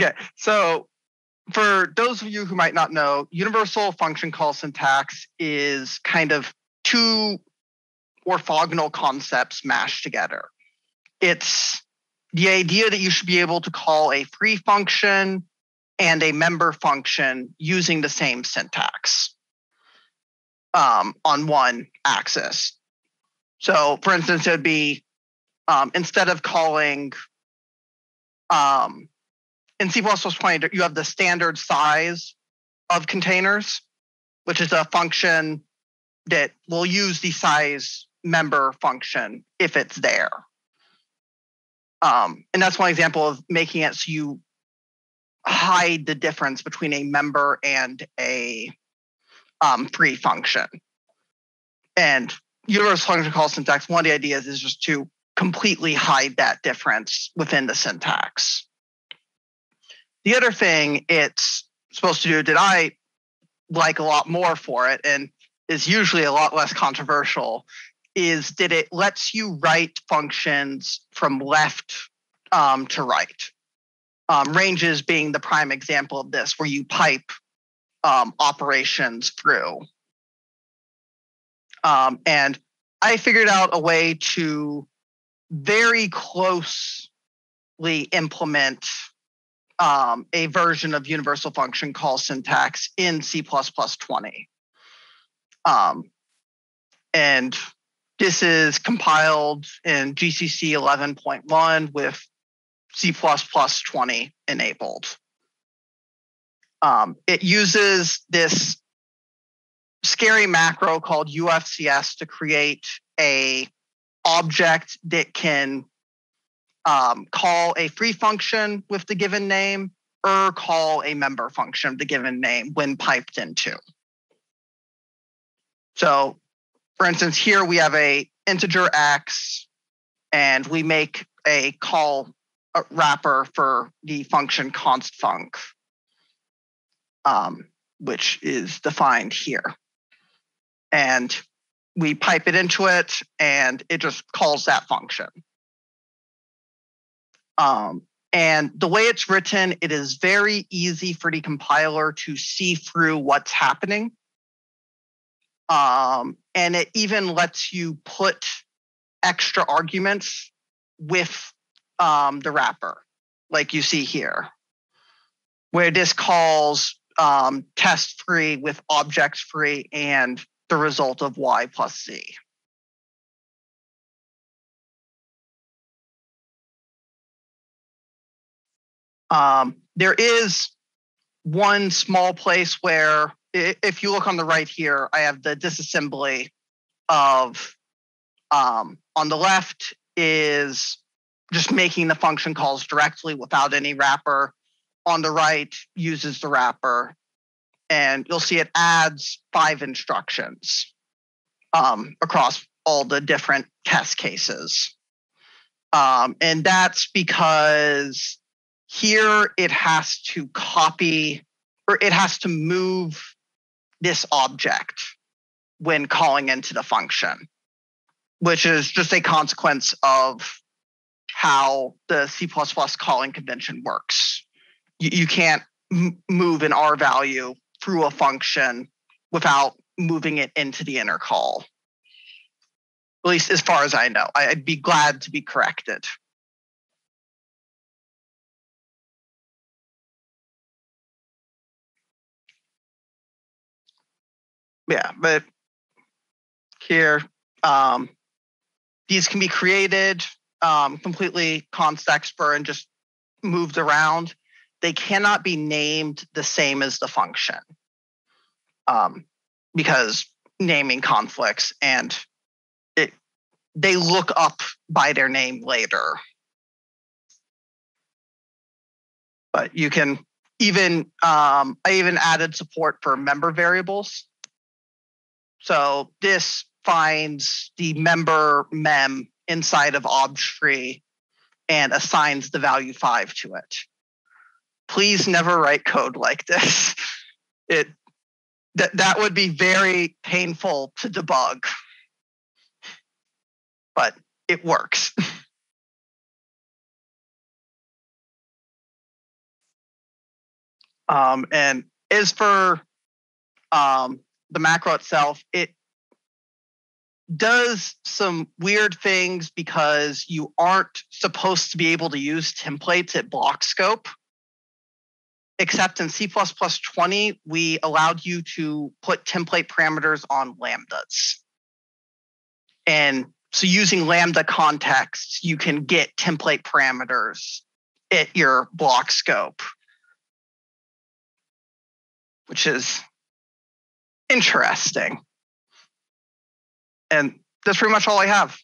Okay, so for those of you who might not know, universal function call syntax is kind of two orthogonal concepts mashed together. It's the idea that you should be able to call a free function and a member function using the same syntax on one axis. So, for instance, it would be instead of calling in C++, you have the standard size of containers, which is a function that will use the size member function if it's there. And that's one example of making it so you hide the difference between a member and a free function. And universal function call syntax, one of the ideas is just to completely hide that difference within the syntax. The other thing it's supposed to do that I like a lot more for it and is usually a lot less controversial is that it lets you write functions from left to right. Ranges being the prime example of this, where you pipe operations through. And I figured out a way to very closely implement a version of universal function call syntax in C++20. And this is compiled in GCC 11.1 with C++20 enabled. It uses this scary macro called UFCS to create an object that can call a free function with the given name or call a member function with the given name when piped into. So, for instance, here we have a integer x, and we make a call wrapper for the function const func, which is defined here. And we pipe it into it, and it just calls that function. And the way it's written, it is very easy for the compiler to see through what's happening. And it even lets you put extra arguments with the wrapper, like you see here, where this calls test free with objects free and the result of y plus c. There is one small place where, if you look on the right here, I have the disassembly of, on the left is just making the function calls directly without any wrapper. On the right uses the wrapper, and you'll see it adds 5 instructions across all the different test cases. And that's because here it has to copy, or it has to move this object when calling into the function, which is just a consequence of how the C++ calling convention works. You can't move an R value through a function without moving it into the inner call, at least as far as I know. I'd be glad to be corrected. Yeah, but here, these can be created completely context-free and just moved around. They cannot be named the same as the function because naming conflicts, and they look up by their name later. But you can even, I even added support for member variables. So this finds the member mem inside of obj3 and assigns the value 5 to it. Please never write code like this. That would be very painful to debug, but it works. And as for the macro itself, it does some weird things because you aren't supposed to be able to use templates at block scope. Except in C++20, we allowed you to put template parameters on lambdas. And so using lambda contexts, you can get template parameters at your block scope, which is interesting. And that's pretty much all I have.